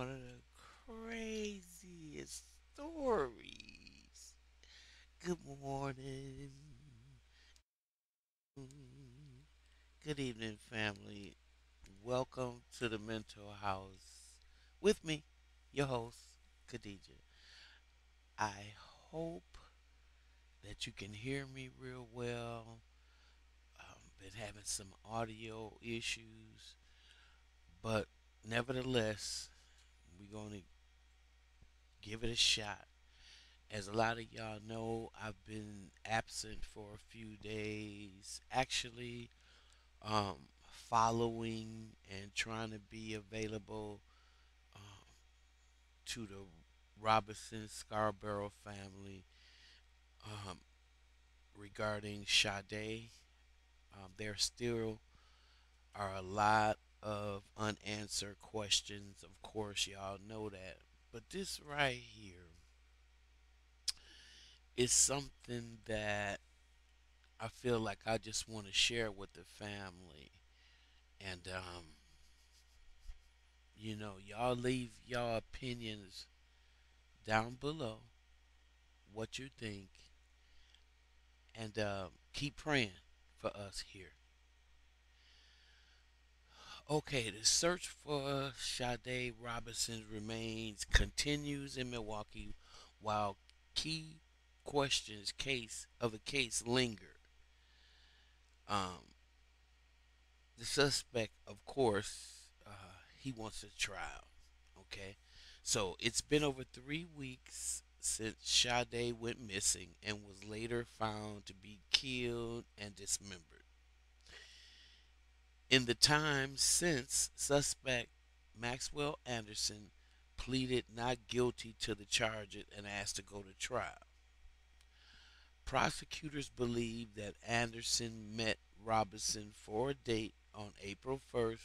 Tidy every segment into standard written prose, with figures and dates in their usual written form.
one of the craziest stories. Good morning. Good evening, family. Welcome to the Mental House with me, your host, Khadija. I hope that you can hear me real well. I've been having some audio issues, but nevertheless, we're going to give it a shot. As a lot of y'all know, I've been absent for a few days, actually following and trying to be available to the Robinson Scarborough family regarding Sade. There still are a lot of unanswered questions. Of course, y'all know that. But this right here is something that I feel like I just want to share with the family. And, you know, y'all leave y'all opinions down below, what you think, and keep praying for us here. Okay, the search for Sade Robinson's remains continues in Milwaukee while key questions of the case linger. The suspect, of course, he wants a trial, okay? So it's been over 3 weeks since Sade went missing and was later found to be killed and dismembered. In the time since, suspect Maxwell Anderson pleaded not guilty to the charges and asked to go to trial. Prosecutors believe that Anderson met Robinson for a date on April 1st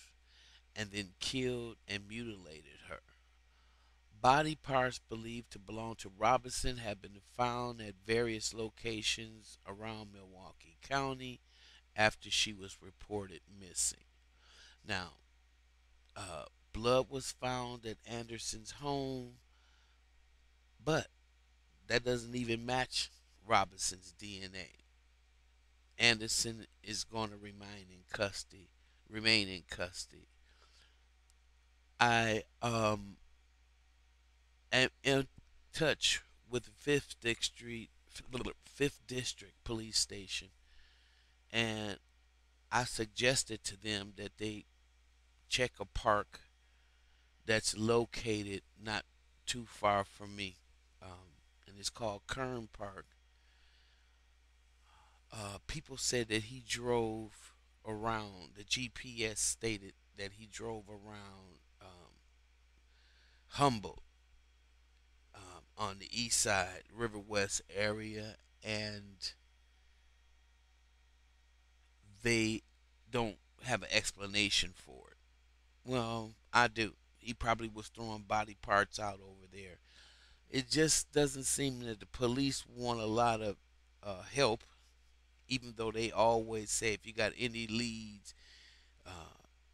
and then killed and mutilated her. Body parts believed to belong to Robinson have been found at various locations around Milwaukee County after she was reported missing. Now, blood was found at Anderson's home, but that doesn't even match Robinson's DNA. Anderson is going to remain in custody. I am in touch with Fifth District Police Station, and I suggested to them that they check a park that's located not too far from me, and it's called Kern Park. People said that he drove around. The GPS stated that he drove around Humboldt on the Eastside River West area, and they don't have an explanation for it. Well, I do. He probably was throwing body parts out over there. It just doesn't seem that the police want a lot of help, even though they always say if you got any leads,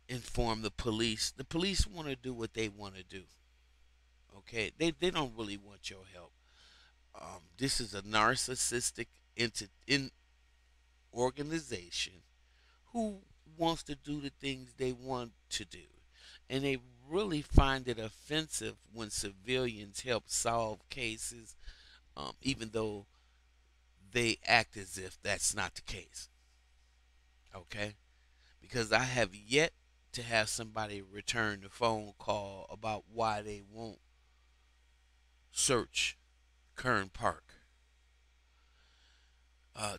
inform the police. The police want to do what they want to do. Okay? They don't really want your help. This is a narcissistic organization who wants to do the things they want to do. And they really find it offensive when civilians help solve cases, even though they act as if that's not the case. Okay? Because I have yet to have somebody return the phone call about why they won't search Kern Park.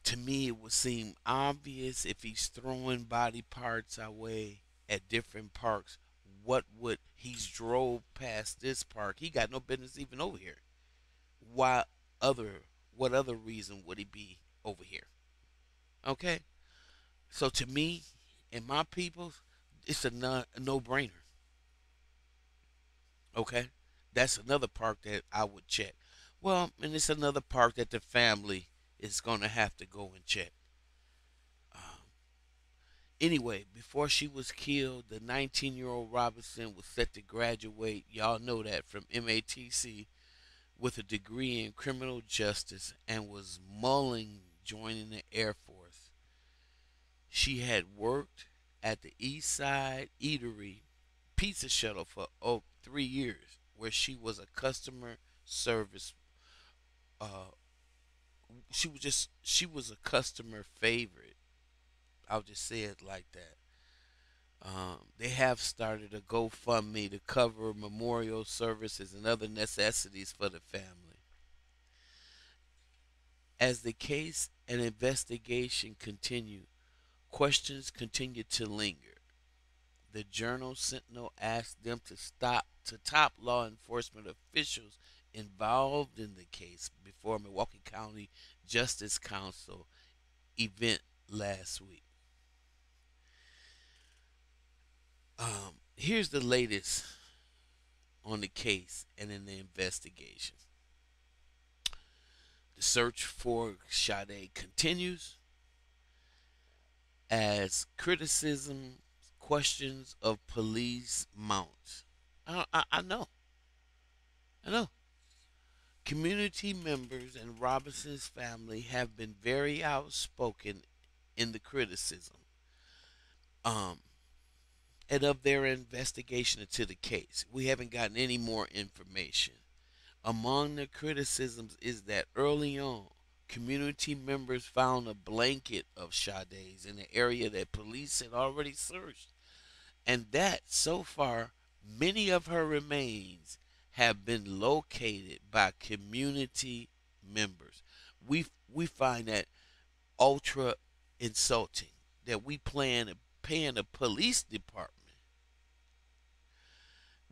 To me, it would seem obvious if he's throwing body parts away at different parks. What would he's drove past this park? He got no business even over here. What other reason would he be over here? Okay? So to me and my people, it's a no-brainer. Okay? That's another park that I would check. Well, and it's another park that the family is going to have to go and check. Anyway, before she was killed, the 19-year-old Robinson was set to graduate, y'all know that, from MATC with a degree in criminal justice and was mulling joining the Air Force. She had worked at the Eastside Eatery Pizza Shuttle for 3 years, where she was a customer service. She was a customer favorite. I'll just say it like that. They have started a GoFundMe to cover memorial services and other necessities for the family. As the case and investigation continue, questions continue to linger. The Journal Sentinel asked them to top law enforcement officials involved in the case before Milwaukee County Justice Council event last week. Here's the latest on the case and in the investigation. The search for Sade continues as criticism, questions of police mounts. I know. Community members and Robinson's family have been very outspoken in the criticism and of their investigation into the case. We haven't gotten any more information. Among the criticisms is that early on, community members found a blanket of Sade's in the area that police had already searched, and that so far, many of her remains have been located by community members. We find that ultra insulting that we plan to pay in a police department.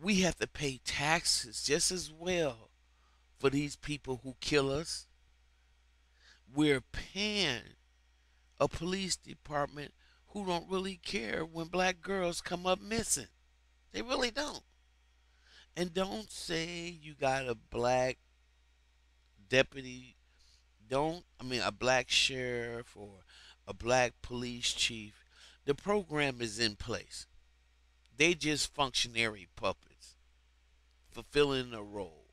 We have to pay taxes just as well for these people who kill us. We're paying a police department who don't really care when black girls come up missing. They really don't. And don't say you got a black deputy, a black sheriff or a black police chief. The program is in place. They just functionary puppets fulfilling a role.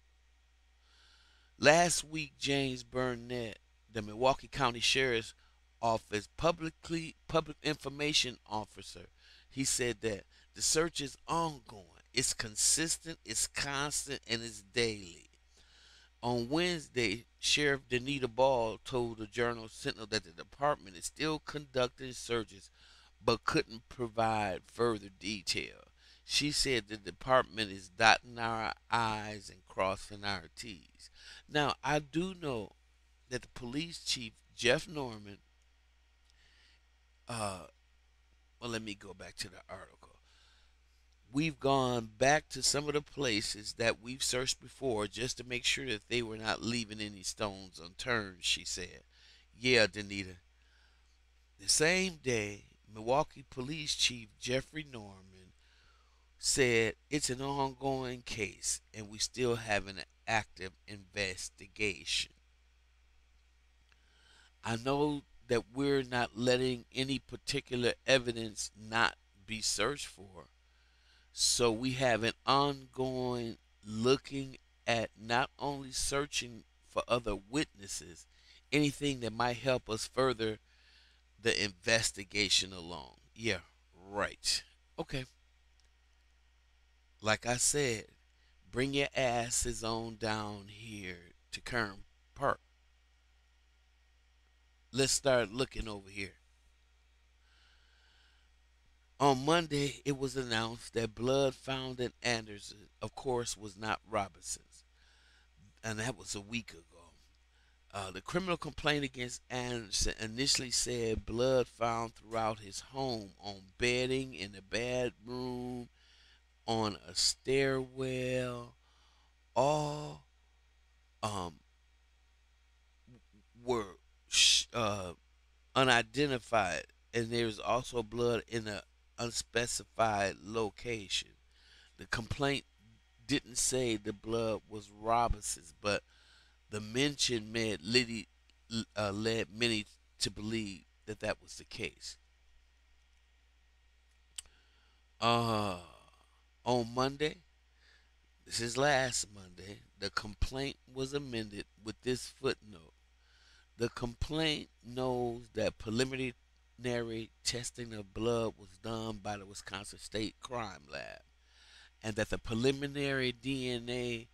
Last week, James Burnett, the Milwaukee County Sheriff's Office public information officer, he said that the search is ongoing. It's consistent, it's constant, and it's daily. On Wednesday, Sheriff Denita Ball told the Journal Sentinel that the department is still conducting searches but couldn't provide further detail. She said the department is dotting our I's and crossing our T's. Now, I do know that the police chief, Jeff Norman, well, let me go back to the article. We've gone back to some of the places that we've searched before just to make sure that they were not leaving any stones unturned, she said. Yeah, Denita. The same day, Milwaukee Police Chief Jeffrey Norman said it's an ongoing case and we still have an active investigation. I know that we're not letting any particular evidence not be searched for. So we have an ongoing looking at not only searching for other witnesses, anything that might help us further the investigation along. Yeah, right. Okay. Like I said, bring your asses on down here to Kern Park. Let's start looking over here. On Monday, it was announced that blood found in Anderson, of course, was not Robinson's, and that was a week ago. The criminal complaint against Anderson initially said blood found throughout his home, on bedding, in the bedroom, on a stairwell, all were unidentified, and there was also blood in a unspecified location. The complaint didn't say the blood was Robinson's, but the mention led many to believe that that was the case. on Monday, this is last Monday, the complaint was amended with this footnote. The complaint knows that preliminary testing of blood was done by the Wisconsin State Crime Lab, and that the preliminary DNA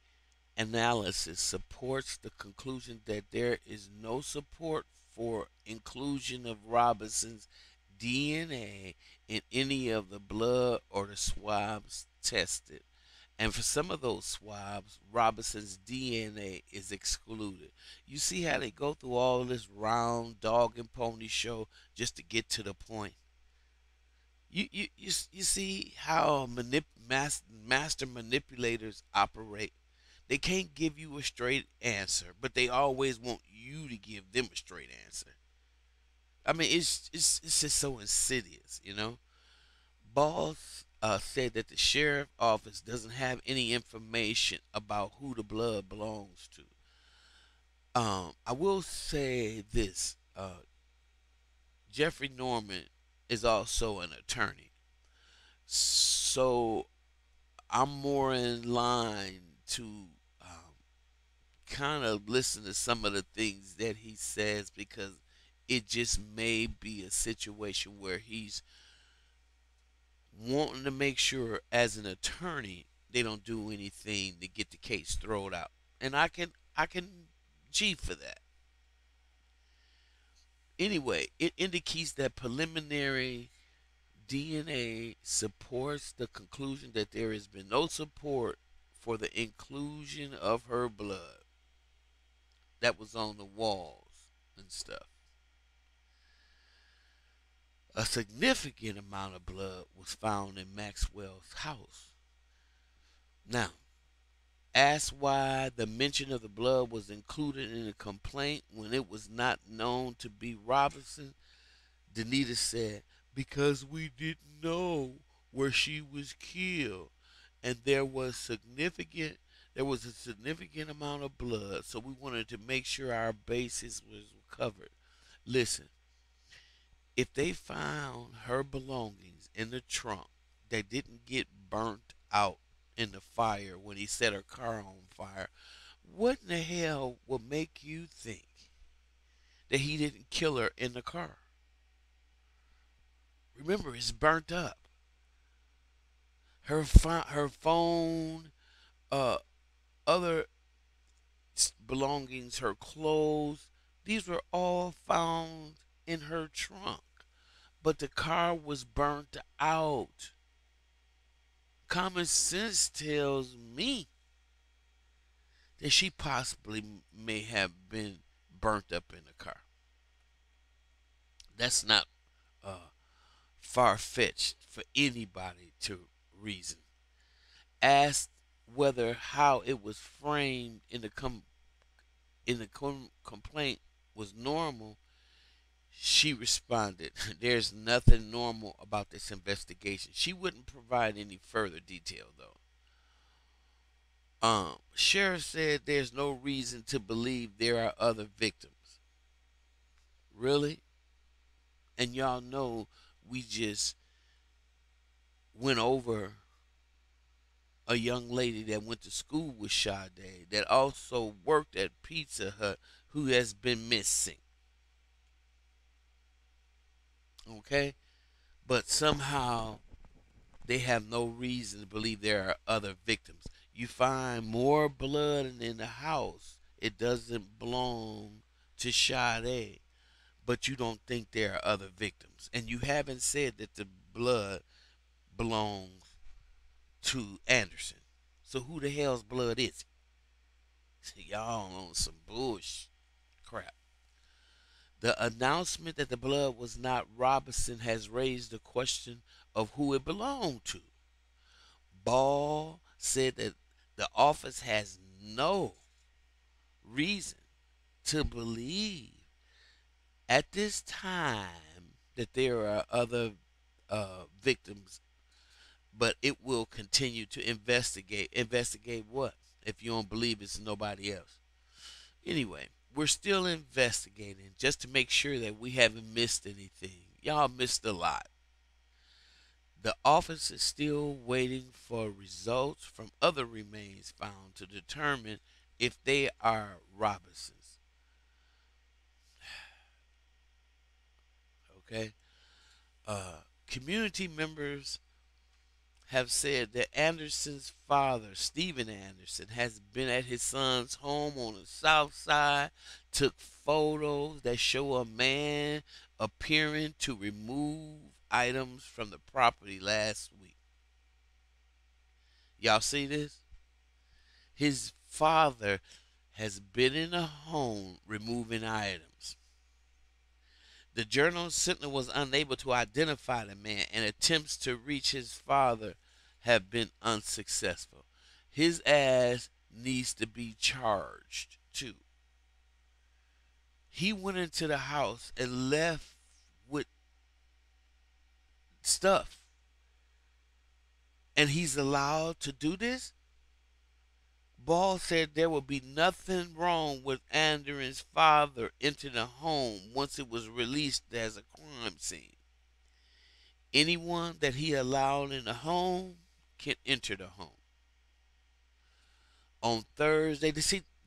analysis supports the conclusion that there is no support for inclusion of Robinson's DNA in any of the blood or the swabs tested. And for some of those swabs, Robinson's DNA is excluded. You see how they go through all this round dog and pony show just to get to the point. You see how master manipulators operate. They can't give you a straight answer, but they always want you to give them a straight answer. I mean, it's just so insidious, you know. Ball said that the sheriff's office doesn't have any information about who the blood belongs to. I will say this. Jeffrey Norman is also an attorney. So I'm more in line to kind of listen to some of the things that he says, because it just may be a situation where he's wanting to make sure as an attorney they don't do anything to get the case thrown out. And I can G for that. Anyway, it indicates that preliminary DNA supports the conclusion that there has been no support for the inclusion of her blood that was on the walls and stuff. A significant amount of blood was found in Maxwell's house. Now, asked why the mention of the blood was included in the complaint when it was not known to be Robinson, Denita said, "Because we didn't know where she was killed, and there was a significant amount of blood, so we wanted to make sure our bases was covered." Listen. If they found her belongings in the trunk that didn't get burnt out in the fire when he set her car on fire, what in the hell would make you think that he didn't kill her in the car? Remember, it's burnt up. Her phone, other belongings, her clothes, these were all found in her trunk, but the car was burnt out. Common sense tells me that she possibly may have been burnt up in the car. That's not far-fetched for anybody to reason. Asked whether how it was framed in the complaint was normal, she responded, "There's nothing normal about this investigation." She wouldn't provide any further detail, though. Sheriff said there's no reason to believe there are other victims. Really? And y'all know we just went over a young lady that went to school with Sade, that also worked at Pizza Hut, who has been missing. Okay, but somehow they have no reason to believe there are other victims. You find more blood in the house. It doesn't belong to Sade, but you don't think there are other victims. And you haven't said that the blood belongs to Anderson. So who the hell's blood is it? Y'all on some bullshit crap. The announcement that the blood was not Robinson has raised the question of who it belonged to. Ball said that the office has no reason to believe at this time that there are other victims, but it will continue to investigate. Investigate what? If you don't believe it's nobody else. Anyway. We're still investigating just to make sure that we haven't missed anything. Y'all missed a lot. The office is still waiting for results from other remains found to determine if they are Robinsons. Okay. Community members have said that Anderson's father, Stephen Anderson, has been at his son's home on the south side, took photos that show a man appearing to remove items from the property last week. Y'all see this? His father has been in a home removing items. The Journal Sentinel was unable to identify the man, and attempts to reach his father have been unsuccessful. His ass needs to be charged too. He went into the house and left with stuff, and he's allowed to do this? Ball said there would be nothing wrong with Anderson's father entering the home once it was released as a crime scene. Anyone that he allowed in the home can enter the home. On Thursday,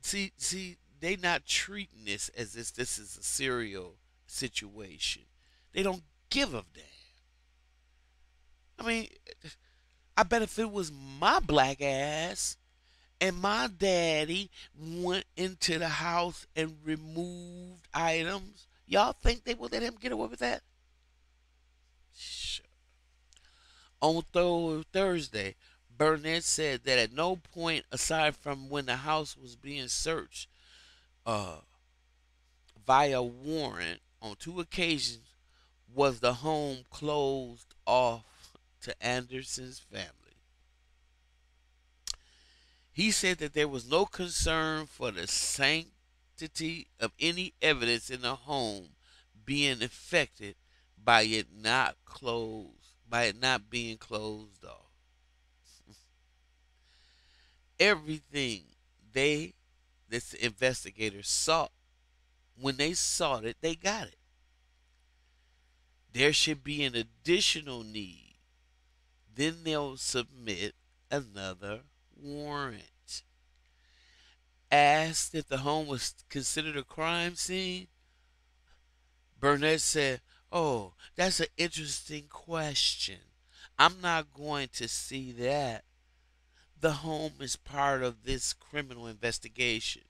see, they not treating this as if this is a serial situation. They don't give a damn. I mean, I bet if it was my black ass and my daddy went into the house and removed items, y'all think they would let him get away with that? Sure. On Thursday, Burnett said that at no point, aside from when the house was being searched via warrant, on two occasions was the home closed off to Anderson's family. He said that there was no concern for the sanctity of any evidence in the home being affected by it not being closed off. Everything this investigator sought, when they sought it, they got it. There should be an additional need. Then they'll submit another warrant. Asked if the home was considered a crime scene, Burnett said, "Oh, that's an interesting question. I'm not going to see that. The home is part of this criminal investigation.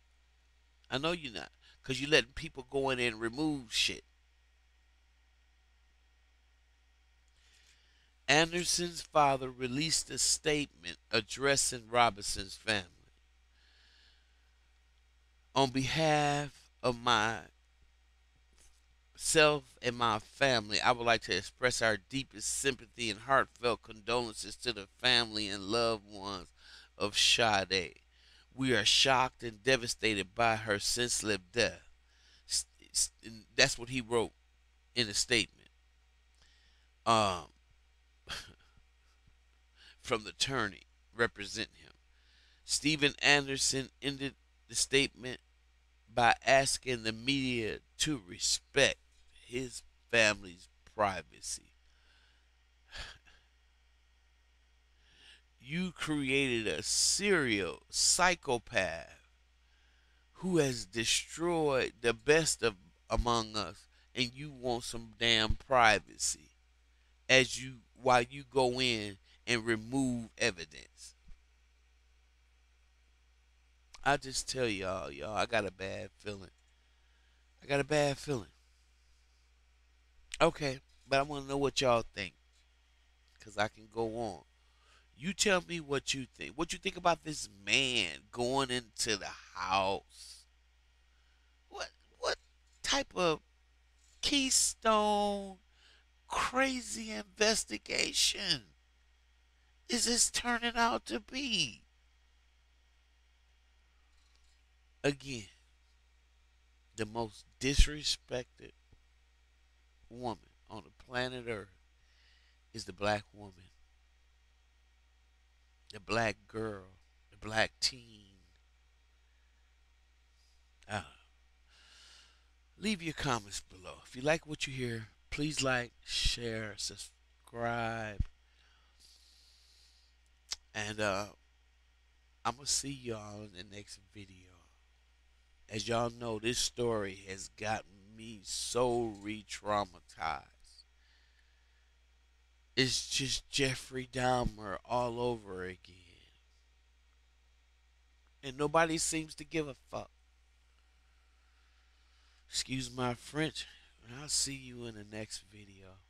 I know you're not, because you're letting people go in and remove shit." Anderson's father released a statement addressing Robinson's family. "On behalf of myself and my family, I would like to express our deepest sympathy and heartfelt condolences to the family and loved ones of Sade. We are shocked and devastated by her senseless death." That's what he wrote in a statement. From the attorney representing him. Stephen Anderson ended the statement by asking the media to respect his family's privacy. You created a serial psychopath who has destroyed the best of among us, and you want some damn privacy while you go in and remove evidence. I just tell y'all, I got a bad feeling. Okay, but I want to know what y'all think, because I can go on. You tell me what you think. What you think about this man going into the house? What type of keystone crazy investigation is this turning out to be? Again, the most disrespected woman on the planet Earth is the black woman, the black girl, the black teen. Leave your comments below. If you like what you hear, please like, share, subscribe. And I'm going to see y'all in the next video. As y'all know, this story has gotten me so re-traumatized. It's just Jeffrey Dahmer all over again. And nobody seems to give a fuck. Excuse my French, and I'll see you in the next video.